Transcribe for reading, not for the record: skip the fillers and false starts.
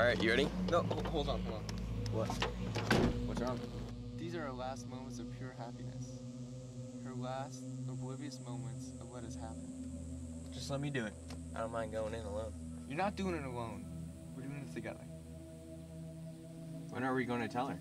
Alright, you ready? No, hold on. What? What's wrong? These are her last moments of pure happiness. Her last oblivious moments of what has happened. Just let me do it. I don't mind going in alone. You're not doing it alone. We're doing it together. When are we going to tell her?